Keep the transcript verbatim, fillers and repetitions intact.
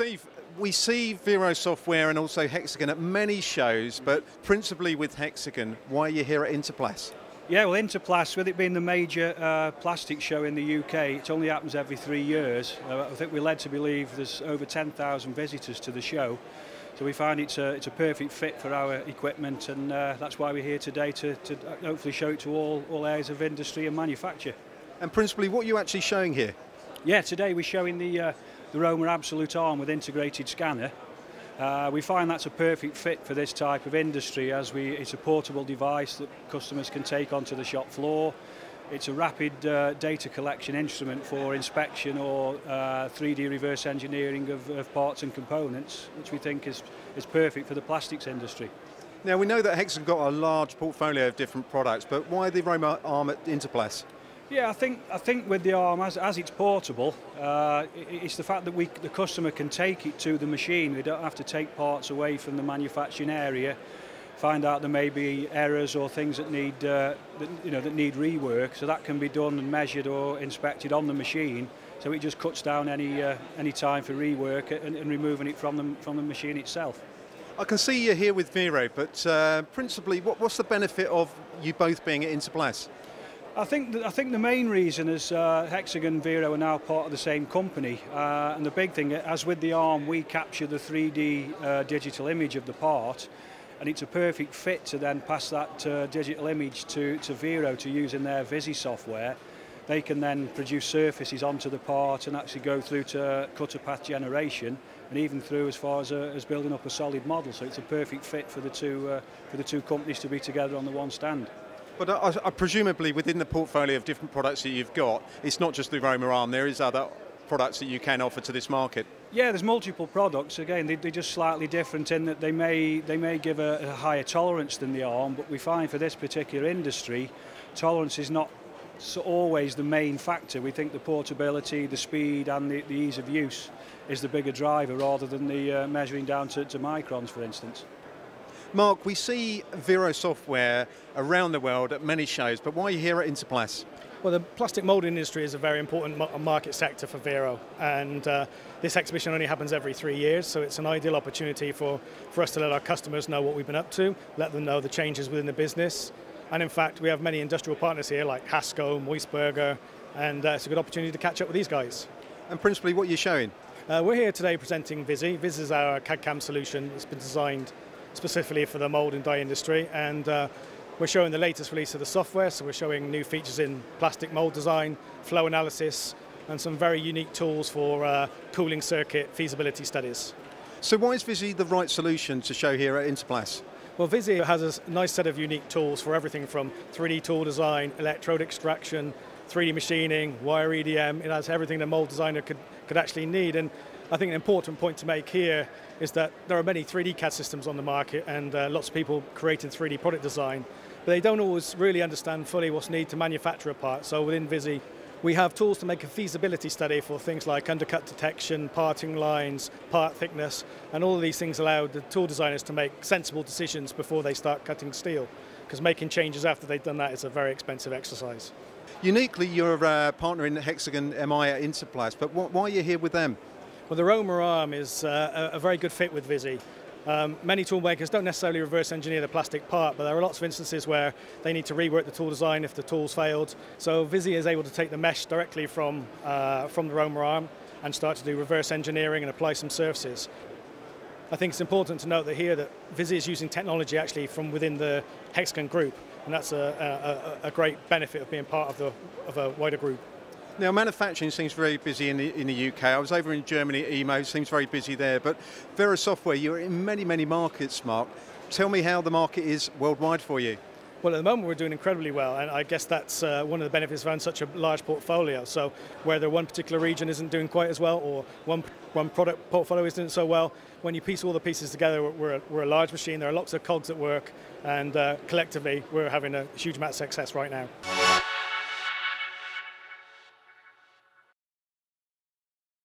Steve, we see Vero Software and also Hexagon at many shows, but principally with Hexagon. Why are you here at Interplas? Yeah, well, Interplas, with it being the major uh, plastic show in the U K, it only happens every three years. Uh, I think we're led to believe there's over ten thousand visitors to the show. So we find it's a, it's a perfect fit for our equipment, and uh, that's why we're here today to, to hopefully show it to all, all areas of industry and manufacture. And principally, what are you actually showing here? Yeah, today we're showing the, uh, the ROMER Absolute Arm with integrated scanner. Uh, we find that's a perfect fit for this type of industry, as we, it's a portable device that customers can take onto the shop floor. It's a rapid uh, data collection instrument for inspection or uh, three D reverse engineering of, of parts and components, which we think is, is perfect for the plastics industry. Now, we know that Hexagon got a large portfolio of different products, but why the ROMER Arm at Interplas? Yeah, I think, I think with the arm, as, as it's portable, uh, it, it's the fact that we, the customer can take it to the machine. We don't have to take parts away from the manufacturing area, find out there may be errors or things that need, uh, that, you know, that need rework. So that can be done and measured or inspected on the machine. So it just cuts down any, uh, any time for rework and, and removing it from the, from the machine itself. I can see you're here with Vero, but uh, principally, what, what's the benefit of you both being at Interplas? I think, I think the main reason is uh, Hexagon and Vero are now part of the same company, uh, and the big thing, as with the arm, we capture the three D uh, digital image of the part, and it's a perfect fit to then pass that uh, digital image to, to Vero to use in their Visi software. They can then produce surfaces onto the part and actually go through to cutter path generation, and even through as far as, uh, as building up a solid model. So it's a perfect fit for the two, uh, for the two companies to be together on the one stand. But uh, uh, presumably within the portfolio of different products that you've got, it's not just the ROMER Arm, there is other products that you can offer to this market. Yeah, there's multiple products. Again, they, they're just slightly different in that they may, they may give a, a higher tolerance than the arm, but we find for this particular industry, tolerance is not so always the main factor. We think the portability, the speed and the, the ease of use is the bigger driver, rather than the uh, measuring down to, to microns, for instance. Mark, we see Vero Software around the world at many shows, but why are you here at Interplas? Well, the plastic moulding industry is a very important market sector for Vero, and uh, this exhibition only happens every three years, so it's an ideal opportunity for, for us to let our customers know what we've been up to, let them know the changes within the business, and in fact we have many industrial partners here like Hasco, Moistburger, and uh, it's a good opportunity to catch up with these guys. And principally, what are you showing? Uh, we're here today presenting Visi. Visi is our C A D C A M solution that's been designed specifically for the mould and die industry, and uh, we're showing the latest release of the software, so we're showing new features in plastic mould design, flow analysis, and some very unique tools for uh, cooling circuit feasibility studies. So why is Visi the right solution to show here at Interplas? Well, Visi has a nice set of unique tools for everything from three D tool design, electrode extraction, three D machining, wire E D M. It has everything the mould designer could, could actually need. And I think an important point to make here is that there are many three D C A D systems on the market, and uh, lots of people creating three D product design, but they don't always really understand fully what's needed to manufacture a part. So within Visi, we have tools to make a feasibility study for things like undercut detection, parting lines, part thickness, and all of these things allow the tool designers to make sensible decisions before they start cutting steel, because making changes after they've done that is a very expensive exercise. Uniquely, you're uh, partnering Hexagon M I at Interplas, but wh why are you here with them? Well, the ROMER Arm is uh, a very good fit with Visi. Um, many tool makers don't necessarily reverse engineer the plastic part, but there are lots of instances where they need to rework the tool design if the tool's failed. So Visi is able to take the mesh directly from, uh, from the ROMER Arm and start to do reverse engineering and apply some surfaces. I think it's important to note that here that Visi is using technology actually from within the Hexagon group, and that's a, a, a great benefit of being part of, the, of a wider group. Now, manufacturing seems very busy in the, in the U K. I was over in Germany at E M O, seems very busy there, but Vero Software, you're in many, many markets, Mark. Tell me how the market is worldwide for you. Well, at the moment we're doing incredibly well, and I guess that's uh, one of the benefits of having such a large portfolio. So whether one particular region isn't doing quite as well, or one, one product portfolio isn't so well, when you piece all the pieces together, we're a, we're a large machine. There are lots of cogs at work, and uh, collectively we're having a huge amount of success right now.